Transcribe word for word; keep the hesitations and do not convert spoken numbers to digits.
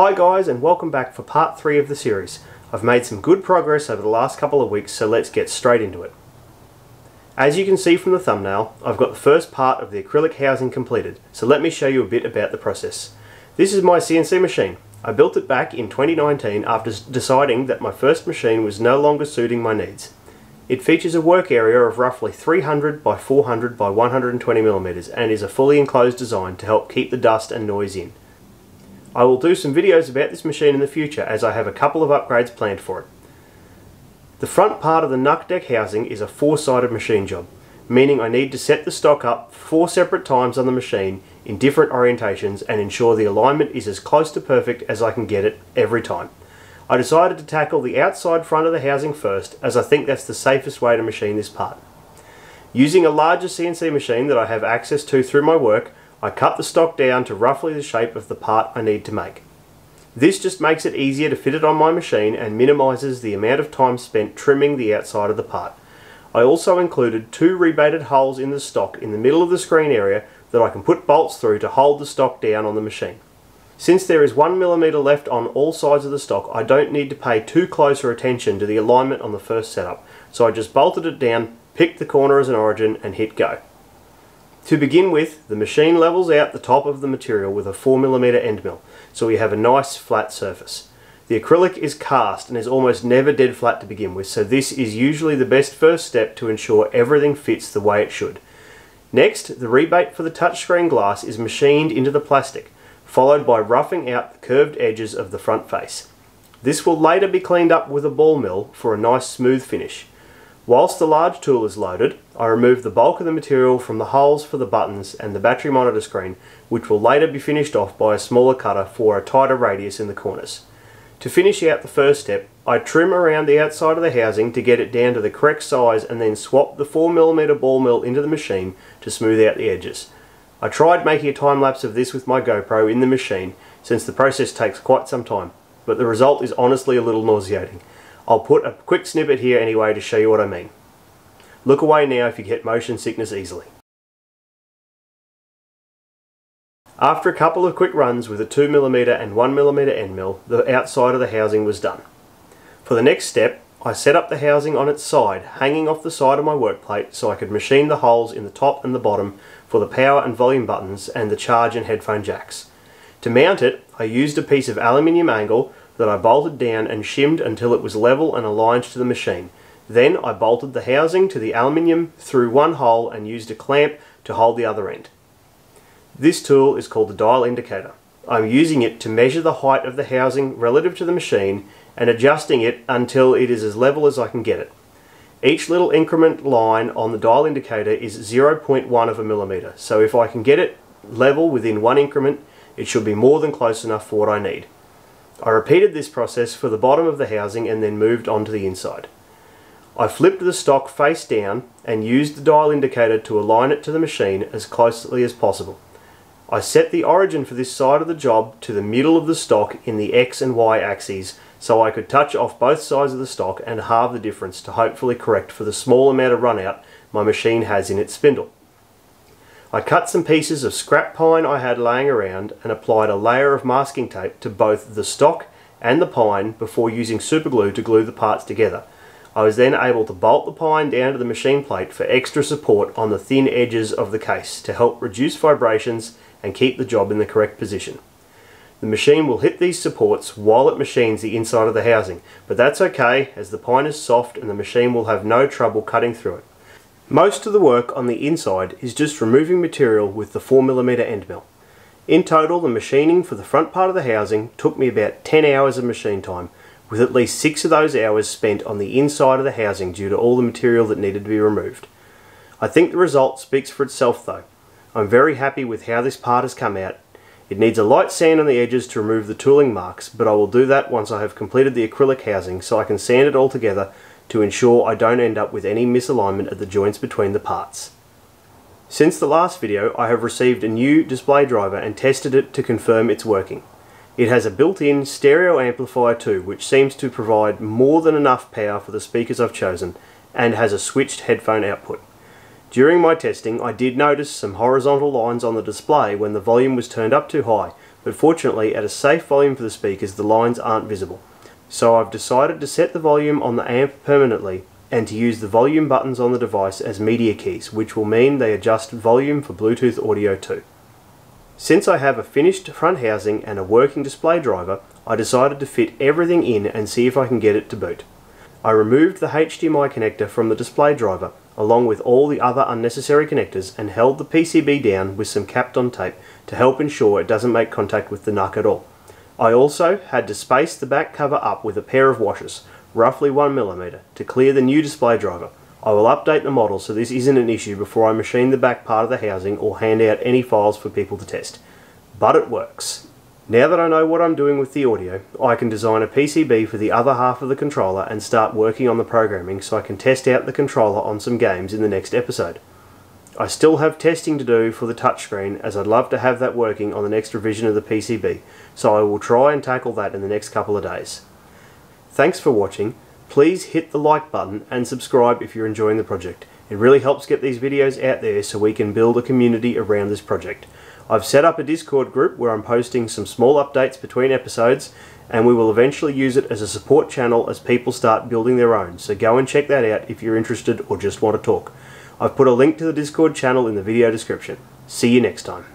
Hi guys, and welcome back for part three of the series. I've made some good progress over the last couple of weeks, so let's get straight into it. As you can see from the thumbnail, I've got the first part of the acrylic housing completed, so let me show you a bit about the process. This is my C N C machine. I built it back in twenty nineteen after deciding that my first machine was no longer suiting my needs. It features a work area of roughly three hundred by four hundred by one hundred twenty millimeters and is a fully enclosed design to help keep the dust and noise in. I will do some videos about this machine in the future as I have a couple of upgrades planned for it. The front part of the NucDeck housing is a four-sided machine job, meaning I need to set the stock up four separate times on the machine in different orientations and ensure the alignment is as close to perfect as I can get it every time. I decided to tackle the outside front of the housing first, as I think that's the safest way to machine this part. Using a larger C N C machine that I have access to through my work, I cut the stock down to roughly the shape of the part I need to make. This just makes it easier to fit it on my machine and minimises the amount of time spent trimming the outside of the part. I also included two rebated holes in the stock in the middle of the screen area that I can put bolts through to hold the stock down on the machine. Since there is one millimeter left on all sides of the stock, I don't need to pay too closer attention to the alignment on the first setup, so I just bolted it down, picked the corner as an origin and hit go. To begin with, the machine levels out the top of the material with a four millimeter end mill, so we have a nice flat surface. The acrylic is cast and is almost never dead flat to begin with, so this is usually the best first step to ensure everything fits the way it should. Next, the rebate for the touchscreen glass is machined into the plastic, followed by roughing out the curved edges of the front face. This will later be cleaned up with a ball mill for a nice smooth finish. Whilst the large tool is loaded, I remove the bulk of the material from the holes for the buttons and the battery monitor screen, which will later be finished off by a smaller cutter for a tighter radius in the corners. To finish out the first step, I trim around the outside of the housing to get it down to the correct size and then swap the four millimeter ball mill into the machine to smooth out the edges. I tried making a time lapse of this with my GoPro in the machine, since the process takes quite some time, but the result is honestly a little nauseating. I'll put a quick snippet here anyway to show you what I mean. Look away now if you get motion sickness easily. After a couple of quick runs with a two millimeter and one millimeter end mill, the outside of the housing was done. For the next step, I set up the housing on its side, hanging off the side of my work plate so I could machine the holes in the top and the bottom for the power and volume buttons and the charge and headphone jacks. To mount it, I used a piece of aluminium angle that I bolted down and shimmed until it was level and aligned to the machine. Then I bolted the housing to the aluminium through one hole and used a clamp to hold the other end. This tool is called the dial indicator. I'm using it to measure the height of the housing relative to the machine and adjusting it until it is as level as I can get it. Each little increment line on the dial indicator is zero point one of a millimeter, so if I can get it level within one increment, it should be more than close enough for what I need. I repeated this process for the bottom of the housing and then moved on to the inside. I flipped the stock face down and used the dial indicator to align it to the machine as closely as possible. I set the origin for this side of the job to the middle of the stock in the X and Y axes, so I could touch off both sides of the stock and halve the difference to hopefully correct for the small amount of runout my machine has in its spindle. I cut some pieces of scrap pine I had laying around and applied a layer of masking tape to both the stock and the pine before using superglue to glue the parts together. I was then able to bolt the pine down to the machine plate for extra support on the thin edges of the case to help reduce vibrations and keep the job in the correct position. The machine will hit these supports while it machines the inside of the housing, but that's okay as the pine is soft and the machine will have no trouble cutting through it. Most of the work on the inside is just removing material with the four millimeter end mill. In total, the machining for the front part of the housing took me about ten hours of machine time, with at least six of those hours spent on the inside of the housing due to all the material that needed to be removed. I think the result speaks for itself though. I'm very happy with how this part has come out. It needs a light sand on the edges to remove the tooling marks, but I will do that once I have completed the acrylic housing so I can sand it all together to ensure I don't end up with any misalignment at the joints between the parts. Since the last video, I have received a new display driver and tested it to confirm it's working. It has a built-in stereo amplifier too, which seems to provide more than enough power for the speakers I've chosen, and has a switched headphone output. During my testing, I did notice some horizontal lines on the display when the volume was turned up too high, but fortunately at a safe volume for the speakers the lines aren't visible. So I've decided to set the volume on the amp permanently and to use the volume buttons on the device as media keys, which will mean they adjust volume for Bluetooth audio too. Since I have a finished front housing and a working display driver, I decided to fit everything in and see if I can get it to boot. I removed the H D M I connector from the display driver, along with all the other unnecessary connectors, and held the P C B down with some Kapton tape to help ensure it doesn't make contact with the Nuc at all. I also had to space the back cover up with a pair of washers, roughly one millimeter, to clear the new display driver. I will update the model so this isn't an issue before I machine the back part of the housing or hand out any files for people to test. But it works. Now that I know what I'm doing with the audio, I can design a P C B for the other half of the controller and start working on the programming so I can test out the controller on some games in the next episode. I still have testing to do for the touchscreen, as I'd love to have that working on the next revision of the P C B, so I will try and tackle that in the next couple of days. Thanks for watching. Please hit the like button and subscribe if you're enjoying the project. It really helps get these videos out there so we can build a community around this project. I've set up a Discord group where I'm posting some small updates between episodes, and we will eventually use it as a support channel as people start building their own, so go and check that out if you're interested or just want to talk. I've put a link to the Discord channel in the video description. See you next time.